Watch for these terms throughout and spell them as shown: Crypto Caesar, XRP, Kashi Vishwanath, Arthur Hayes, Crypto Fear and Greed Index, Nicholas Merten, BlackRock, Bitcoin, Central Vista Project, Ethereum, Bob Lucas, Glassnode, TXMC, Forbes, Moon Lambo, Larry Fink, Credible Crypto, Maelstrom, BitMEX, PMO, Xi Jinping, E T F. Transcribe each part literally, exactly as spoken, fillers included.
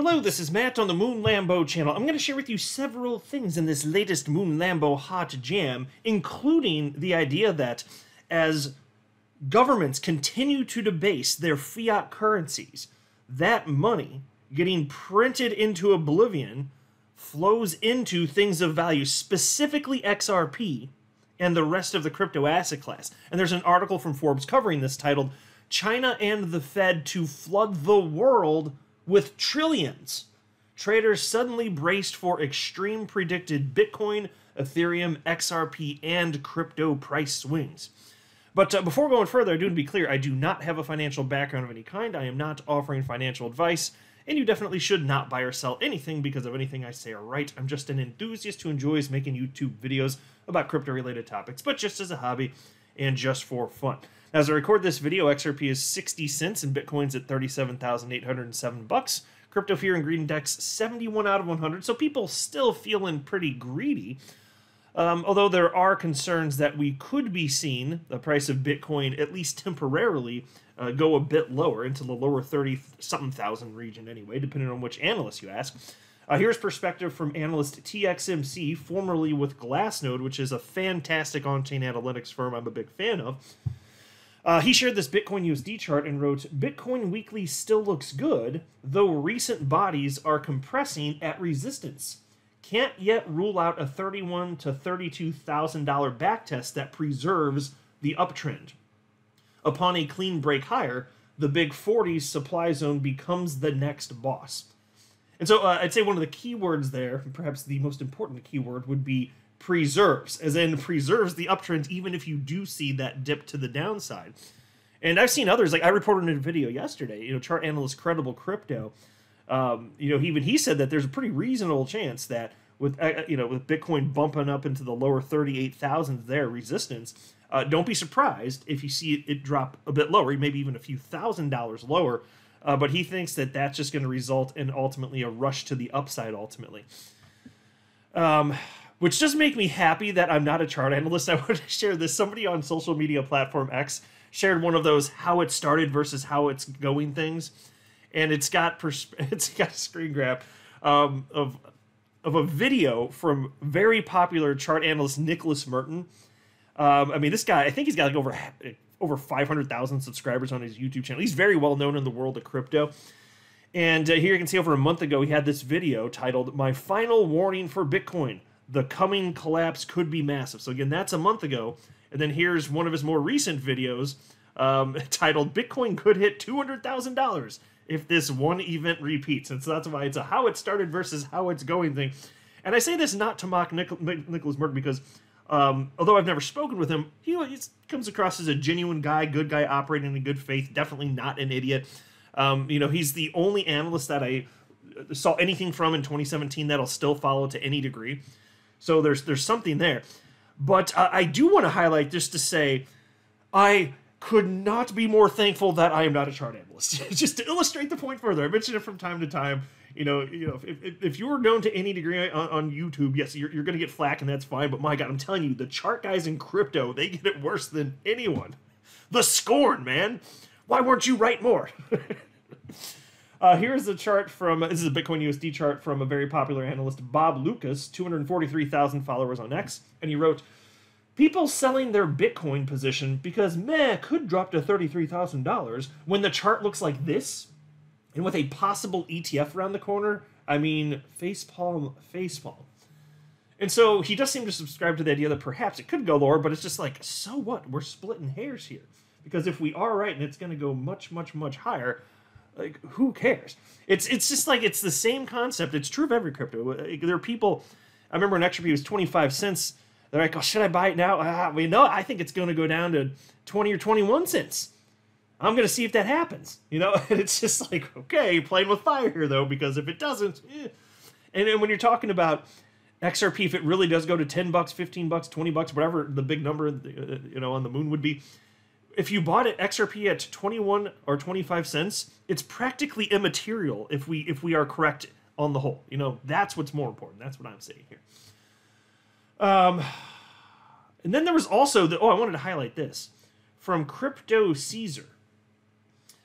Hello, this is Matt on the Moon Lambo channel. I'm going to share with you several things in this latest Moon Lambo hot jam, including the idea that as governments continue to debase their fiat currencies, that money getting printed into oblivion flows into things of value, specifically X R P and the rest of the crypto asset class. And there's an article from Forbes covering this titled, "China and the Fed to Flood the World with Trillions." Traders suddenly braced for extreme predicted Bitcoin, Ethereum, X R P, and crypto price swings. But uh, before going further, I do want to be clear, I do not have a financial background of any kind. I am not offering financial advice, and you definitely should not buy or sell anything because of anything I say or write. I'm just an enthusiast who enjoys making YouTube videos about crypto-related topics, but just as a hobby and just for fun. As I record this video, X R P is sixty cents and Bitcoin's at thirty-seven thousand eight hundred seven bucks. Crypto Fear and Greed Index, seventy-one out of one hundred, so people still feeling pretty greedy. Um, although there are concerns that we could be seeing the price of Bitcoin, at least temporarily, uh, go a bit lower into the lower thirty-something thousand region anyway, depending on which analyst you ask. Uh, here's perspective from analyst T X M C, formerly with Glassnode, which is a fantastic on-chain analytics firm I'm a big fan of. Uh, he shared this Bitcoin U S D chart and wrote, "Bitcoin weekly still looks good, though recent bodies are compressing at resistance. Can't yet rule out a thirty-one thousand to thirty-two thousand dollar backtest that preserves the uptrend. Upon a clean break higher, the big forties supply zone becomes the next boss." And so uh, I'd say one of the key words there, perhaps the most important keyword, would be preserves, as in preserves the uptrend even if you do see that dip to the downside. And I've seen others, like I reported in a video yesterday, you know, chart analyst Credible Crypto, um, you know, even he said that there's a pretty reasonable chance that with, uh, you know, with Bitcoin bumping up into the lower thirty-eight thousand there resistance, uh, don't be surprised if you see it drop a bit lower, maybe even a few thousand dollars lower, uh, but he thinks that that's just going to result in ultimately a rush to the upside ultimately. Um... Which does make me happy that I'm not a chart analyst. I wanted to share this. Somebody on social media platform X shared one of those how it started versus how it's going things. And it's got it's got a screen grab um, of, of a video from very popular chart analyst Nicholas Merten. Um, I mean, this guy, I think he's got like over, over five hundred thousand subscribers on his YouTube channel. He's very well known in the world of crypto. And uh, here you can see over a month ago, he had this video titled, "My Final Warning for Bitcoin. The coming collapse could be massive." So again, that's a month ago. And then here's one of his more recent videos um, titled, "Bitcoin could hit two hundred thousand dollars if this one event repeats." And so that's why it's a how it started versus how it's going thing. And I say this not to mock Nichol Nicholas Merten because um, although I've never spoken with him, he comes across as a genuine guy, good guy operating in good faith, definitely not an idiot. Um, you know, he's the only analyst that I saw anything from in twenty seventeen that'll still follow to any degree. So there's there's something there. But uh, I do want to highlight just to say I could not be more thankful that I am not a chart analyst. Just to illustrate the point further, I mention it from time to time. You know, you know, if, if, if you're known to any degree on, on YouTube, yes, you're, you're going to get flack, and that's fine. But my God, I'm telling you, the chart guys in crypto, they get it worse than anyone. The scorn, man. Why weren't you right more? Uh, here's the chart from, this is a Bitcoin U S D chart from a very popular analyst, Bob Lucas, two hundred forty-three thousand followers on X, and he wrote, "People selling their Bitcoin position because meh, could drop to thirty-three thousand dollars when the chart looks like this, and with a possible E T F around the corner, I mean, facepalm, facepalm." And so he does seem to subscribe to the idea that perhaps it could go lower, but it's just like, so what? We're splitting hairs here. Because if we are right and it's going to go much, much, much higher, like, who cares? It's it's just like, it's the same concept. It's true of every crypto. There are people, I remember an X R P was twenty-five cents. They're like, "Oh, should I buy it now?" Ah, we know, I think it's going to go down to twenty or twenty-one cents. I'm going to see if that happens. You know, and it's just like, okay, playing with fire here, though, because if it doesn't, eh. And then when you're talking about X R P, if it really does go to ten bucks, fifteen bucks, twenty bucks, whatever the big number, you know, on the moon would be, if you bought it X R P at twenty-one or twenty-five cents, it's practically immaterial if we if we are correct on the whole. You know, that's what's more important. That's what I'm saying here. Um, and then there was also the oh, I wanted to highlight this from Crypto Caesar.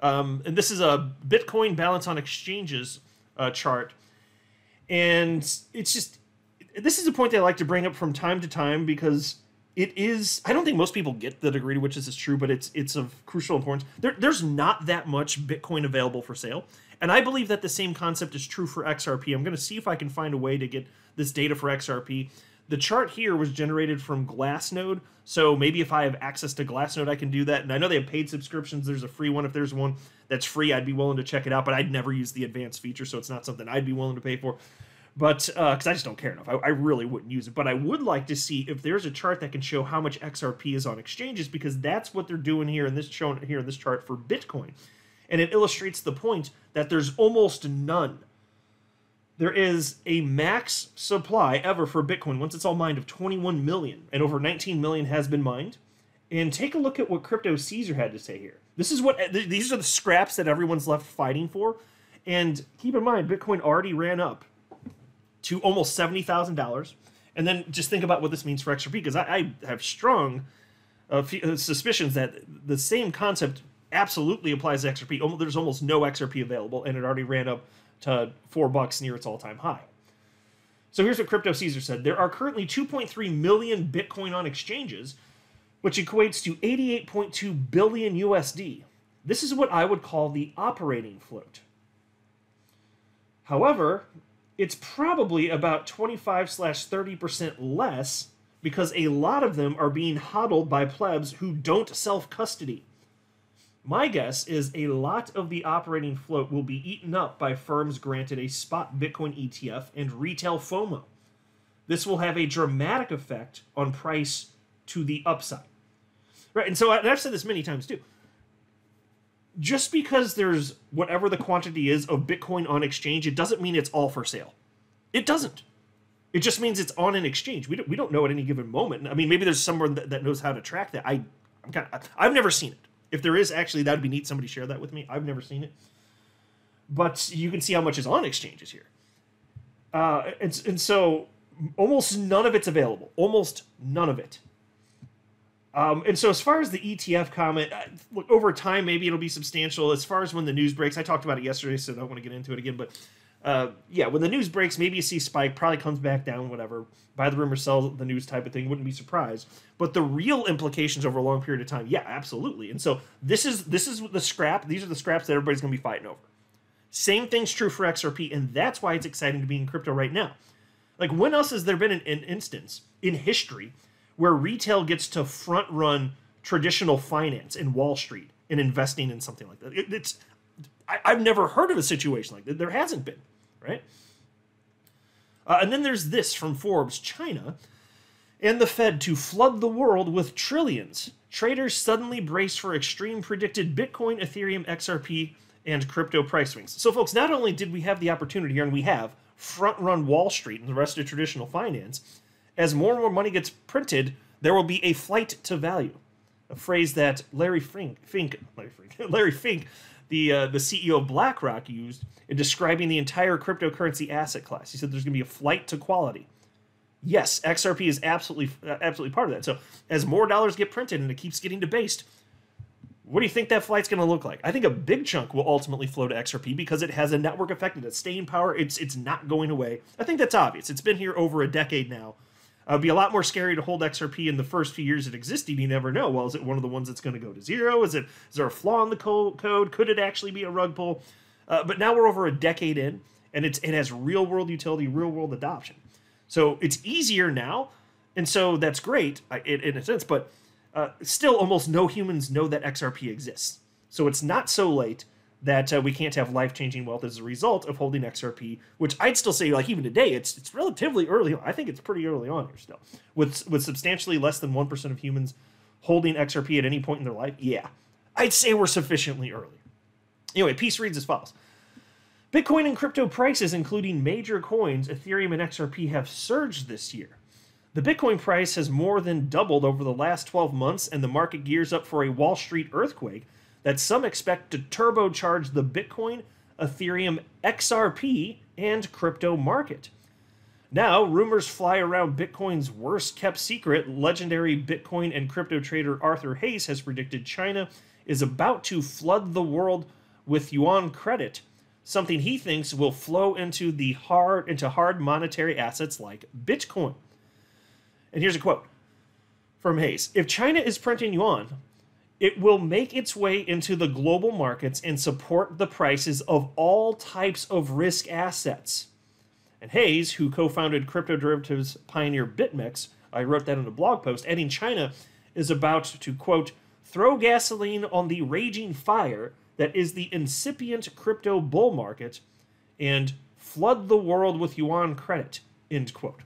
Um, and this is a Bitcoin balance on exchanges uh, chart. And it's just, this is a point that I like to bring up from time to time because it is, I don't think most people get the degree to which this is true, but it's it's of crucial importance. There, there's not that much Bitcoin available for sale. And I believe that the same concept is true for X R P. I'm going to see if I can find a way to get this data for X R P. The chart here was generated from Glassnode, so maybe if I have access to Glassnode, I can do that. And I know they have paid subscriptions. There's a free one. If there's one that's free, I'd be willing to check it out, but I'd never use the advanced feature, so it's not something I'd be willing to pay for. But because uh, I just don't care enough, I, I really wouldn't use it. But I would like to see if there's a chart that can show how much X R P is on exchanges, because that's what they're doing here in this shown here in this chart for Bitcoin, and it illustrates the point that there's almost none. There is a max supply ever for Bitcoin once it's all mined of twenty-one million, and over nineteen million has been mined. And take a look at what Crypto Caesar had to say here. This is what th these are the scraps that everyone's left fighting for, and keep in mind Bitcoin already ran up to almost seventy thousand dollars. And then just think about what this means for X R P, because I, I have strong uh, suspicions that the same concept absolutely applies to X R P. There's almost no X R P available, and it already ran up to four bucks near its all-time high. So here's what Crypto Caesar said. There are currently two point three million Bitcoin on exchanges, which equates to eighty-eight point two billion U S D. This is what I would call the operating float. However, it's probably about twenty-five slash thirty percent less because a lot of them are being hodled by plebs who don't self-custody. My guess is a lot of the operating float will be eaten up by firms granted a spot Bitcoin E T F and retail FOMO. This will have a dramatic effect on price to the upside. Right, and so and I've said this many times too. Just because there's whatever the quantity is of Bitcoin on exchange, it doesn't mean it's all for sale. It doesn't. It just means it's on an exchange. We don't, we don't know at any given moment. I mean, maybe there's someone that, that knows how to track that. I, I'm kind of, I've never seen it. If there is, actually, that would be neat. Somebody share that with me. I've never seen it. But you can see how much is on exchanges here. Uh, and, and so almost none of it's available. Almost none of it. Um, and so as far as the E T F comment, look, over time, maybe it'll be substantial. As far as when the news breaks, I talked about it yesterday, so I don't want to get into it again. But uh, yeah, when the news breaks, maybe you see spike, probably comes back down, whatever. Buy the rumor, sell the news type of thing. Wouldn't be surprised. But the real implications over a long period of time, yeah, absolutely. And so this is, this is the scrap. These are the scraps that everybody's going to be fighting over. Same thing's true for X R P, and that's why it's exciting to be in crypto right now. Like, when else has there been an, an instance in history where retail gets to front run traditional finance in Wall Street and investing in something like that? It, it's, I, I've never heard of a situation like that. There hasn't been, right? Uh, and then there's this from Forbes: China and the Fed to flood the world with trillions. Traders suddenly brace for extreme predicted Bitcoin, Ethereum, X R P, and crypto price swings. So folks, not only did we have the opportunity here, and we have front run Wall Street and the rest of traditional finance, as more and more money gets printed, there will be a flight to value, a phrase that Larry Fink, Fink, Larry Fink, Larry Fink, the uh, the C E O of BlackRock, used in describing the entire cryptocurrency asset class. He said there's going to be a flight to quality. Yes, X R P is absolutely uh, absolutely part of that. So as more dollars get printed and it keeps getting debased, what do you think that flight's going to look like? I think a big chunk will ultimately flow to X R P because it has a network effect and it's staying power. It's it's not going away. I think that's obvious. It's been here over a decade now. Uh, it'd be a lot more scary to hold X R P in the first few years it existed. You never know. Well, is it one of the ones that's going to go to zero? Is it? Is there a flaw in the code? Could it actually be a rug pull? Uh, but now we're over a decade in, and it's it has real-world utility, real-world adoption. So it's easier now, and so that's great in, in a sense, but uh, still almost no humans know that X R P exists. So it's not so late that uh, we can't have life-changing wealth as a result of holding X R P, which I'd still say, like, even today, it's it's relatively early on. I think it's pretty early on here still. With, with substantially less than one percent of humans holding X R P at any point in their life, yeah, I'd say we're sufficiently early. Anyway, piece reads as follows. Bitcoin and crypto prices, including major coins, Ethereum and X R P, have surged this year. The Bitcoin price has more than doubled over the last twelve months, and the market gears up for a Wall Street earthquake that some expect to turbocharge the Bitcoin, Ethereum, X R P, and crypto market. Now, rumors fly around Bitcoin's worst-kept secret. Legendary Bitcoin and crypto trader Arthur Hayes has predicted China is about to flood the world with yuan credit, something he thinks will flow into the hard into hard monetary assets like Bitcoin. And here's a quote from Hayes. If China is printing yuan, it will make its way into the global markets and support the prices of all types of risk assets. And Hayes, who co-founded crypto derivatives pioneer BitMEX, I wrote that in a blog post, adding China is about to, quote, throw gasoline on the raging fire that is the incipient crypto bull market and flood the world with yuan credit, end quote.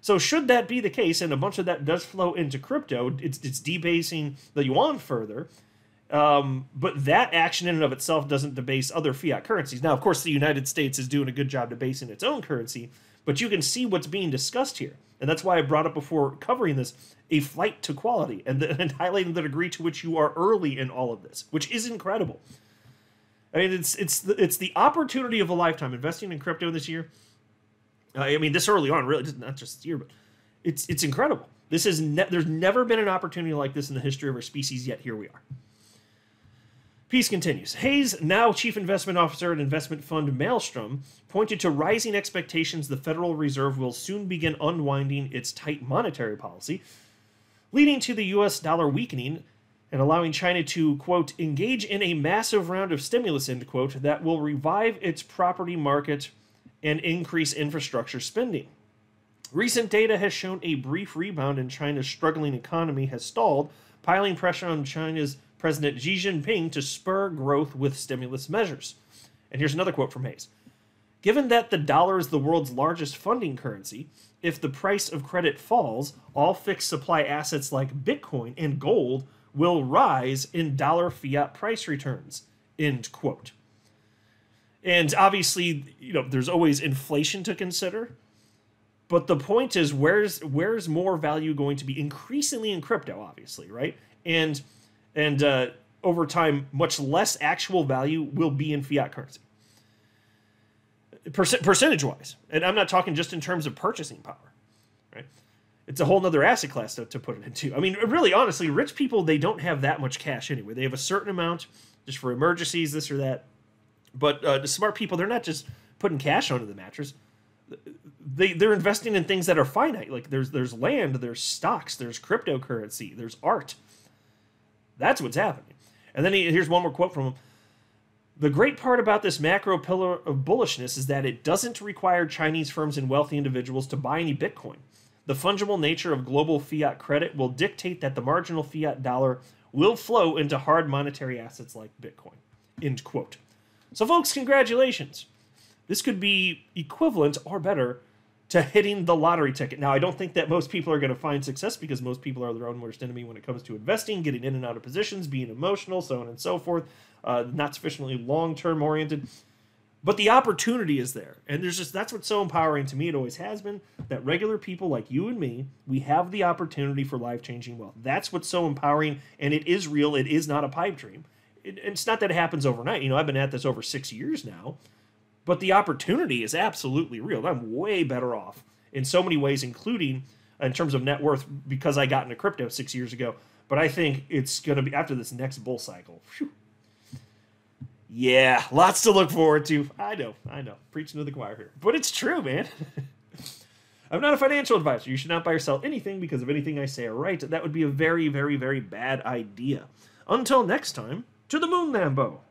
So should that be the case, and a bunch of that does flow into crypto, it's, it's debasing the yuan further, um, but that action in and of itself doesn't debase other fiat currencies. Now, of course, the United States is doing a good job debasing its own currency, but you can see what's being discussed here. And that's why I brought up before covering this a flight to quality and, the, and highlighting the degree to which you are early in all of this, which is incredible. I mean, it's, it's, the, it's the opportunity of a lifetime investing in crypto this year. Uh, I mean, this early on, really, not just this year, but it's it's incredible. This is ne there's never been an opportunity like this in the history of our species, yet here we are. Peace continues. Hayes, now chief investment officer at investment fund Maelstrom, pointed to rising expectations the Federal Reserve will soon begin unwinding its tight monetary policy, leading to the U S dollar weakening and allowing China to, quote, engage in a massive round of stimulus, end quote, that will revive its property market and increase infrastructure spending. Recent data has shown a brief rebound in China's struggling economy has stalled, piling pressure on China's President Xi Jinping to spur growth with stimulus measures. And here's another quote from Hayes. Given that the dollar is the world's largest funding currency, if the price of credit falls, all fixed supply assets like Bitcoin and gold will rise in dollar fiat price returns, end quote. And obviously, you know, there's always inflation to consider. But the point is, where's where's more value going to be increasingly in crypto, obviously, right? And And uh, over time, much less actual value will be in fiat currency, Perce percentage-wise. And I'm not talking just in terms of purchasing power, right? It's a whole other asset class to, to put it into. I mean, really, honestly, rich people, they don't have that much cash anyway. They have a certain amount just for emergencies, this or that. But uh, the smart people, they're not just putting cash onto the mattress. They, they're investing in things that are finite. Like there's, there's land, there's stocks, there's cryptocurrency, there's art. That's what's happening. And then he, here's one more quote from him. The great part about this macro pillar of bullishness is that it doesn't require Chinese firms and wealthy individuals to buy any Bitcoin. The fungible nature of global fiat credit will dictate that the marginal fiat dollar will flow into hard monetary assets like Bitcoin, end quote. So folks, congratulations. This could be equivalent or better to hitting the lottery ticket. Now, I don't think that most people are going to find success because most people are their own worst enemy when it comes to investing, getting in and out of positions, being emotional, so on and so forth, uh, not sufficiently long-term oriented. But the opportunity is there. And there's just that's what's so empowering to me. It always has been that regular people like you and me, we have the opportunity for life-changing wealth. That's what's so empowering, and it is real. It is not a pipe dream. It, it's not that it happens overnight. You know, I've been at this over six years now. But the opportunity is absolutely real. I'm way better off in so many ways, including in terms of net worth, because I got into crypto six years ago. But I think it's going to be after this next bull cycle. Whew. Yeah, lots to look forward to. I know, I know. Preaching to the choir here. But it's true, man. I'm not a financial advisor. You should not buy or sell anything because of anything I say or write. That would be a very, very, very bad idea. Until next time, to the Moon Lambo.